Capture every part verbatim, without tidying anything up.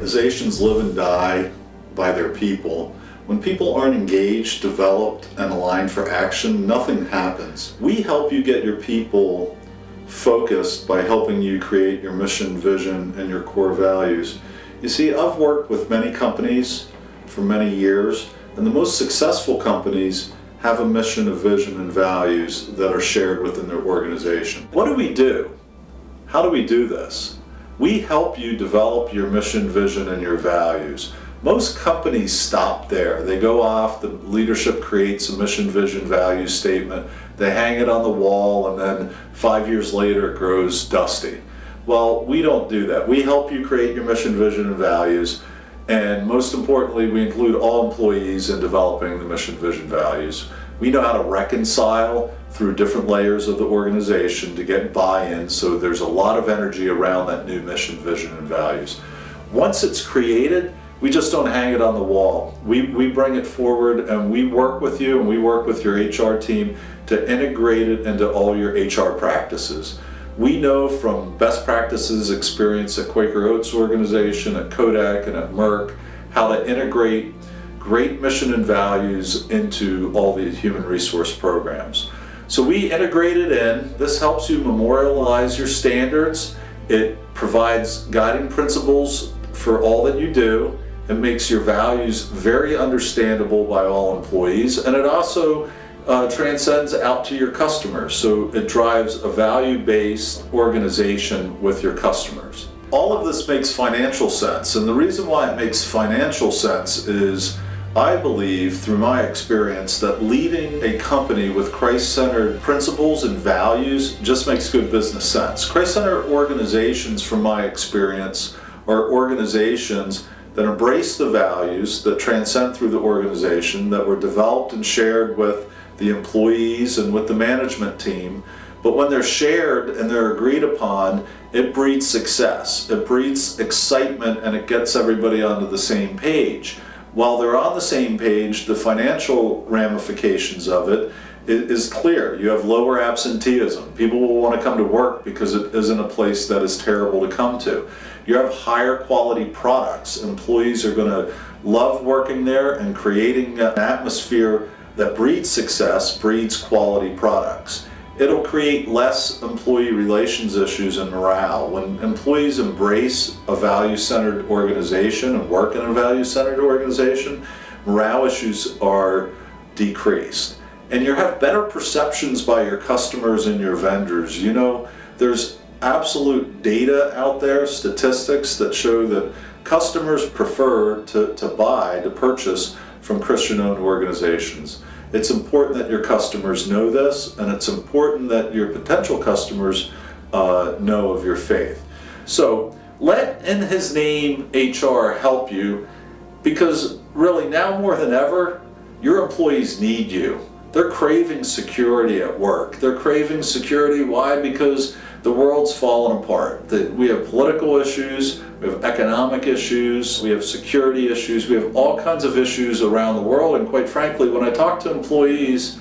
Organizations live and die by their people. When people aren't engaged, developed, and aligned for action, nothing happens. We help you get your people focused by helping you create your mission, vision, and your core values. You see, I've worked with many companies for many years, and the most successful companies have a mission, a vision, and values that are shared within their organization. What do we do? How do we do this? We help you develop your mission, vision, and your values. Most companies stop there. They go off, the leadership creates a mission, vision, value statement, they hang it on the wall, and then five years later it grows dusty. Well, we don't do that. We help you create your mission, vision, and values, and most importantly, we include all employees in developing the mission, vision, values. We know how to reconcile through different layers of the organization to get buy-in, so there's a lot of energy around that new mission, vision, and values. Once it's created, we just don't hang it on the wall. We, we bring it forward, and we work with you and we work with your H R team to integrate it into all your H R practices. We know from best practices experience at Quaker Oats organization, at Kodak, and at Merck, how to integrate great mission and values into all the human resource programs. So we integrate it in. This helps you memorialize your standards. It provides guiding principles for all that you do. It makes your values very understandable by all employees, and it also uh, transcends out to your customers, so it drives a value-based organization with your customers. All of this makes financial sense, and the reason why it makes financial sense is I believe through my experience that leading a company with Christ-centered principles and values just makes good business sense. Christ-centered organizations, from my experience, are organizations that embrace the values that transcend through the organization, that were developed and shared with the employees and with the management team. But when they're shared and they're agreed upon, it breeds success, it breeds excitement, and it gets everybody onto the same page. While they're on the same page, the financial ramifications of it is clear. You have lower absenteeism. People will want to come to work because it isn't a place that is terrible to come to. You have higher quality products. Employees are going to love working there, and creating an atmosphere that breeds success breeds quality products. It'll create less employee relations issues and morale. When employees embrace a value-centered organization and work in a value-centered organization, morale issues are decreased. And you have better perceptions by your customers and your vendors. You know, there's absolute data out there, statistics that show that customers prefer to, to buy, to purchase from Christian-owned organizations. It's important that your customers know this, and it's important that your potential customers uh, know of your faith. So let In His Name H R help you, because really now more than ever, your employees need you. They're craving security at work. They're craving security. Why? Because the world's fallen apart. The, we have political issues, we have economic issues, we have security issues, we have all kinds of issues around the world, and quite frankly, when I talk to employees,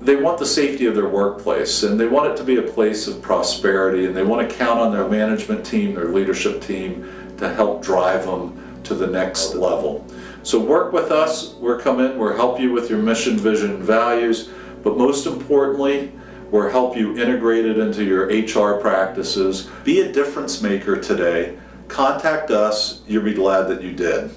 they want the safety of their workplace, and they want it to be a place of prosperity, and they want to count on their management team, their leadership team, to help drive them to the next level. So work with us. We're coming, we'll help you with your mission, vision, and values, but most importantly, we'll help you integrate it into your H R practices. Be a difference maker today. Contact us. You'll be glad that you did.